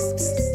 Psst, psst.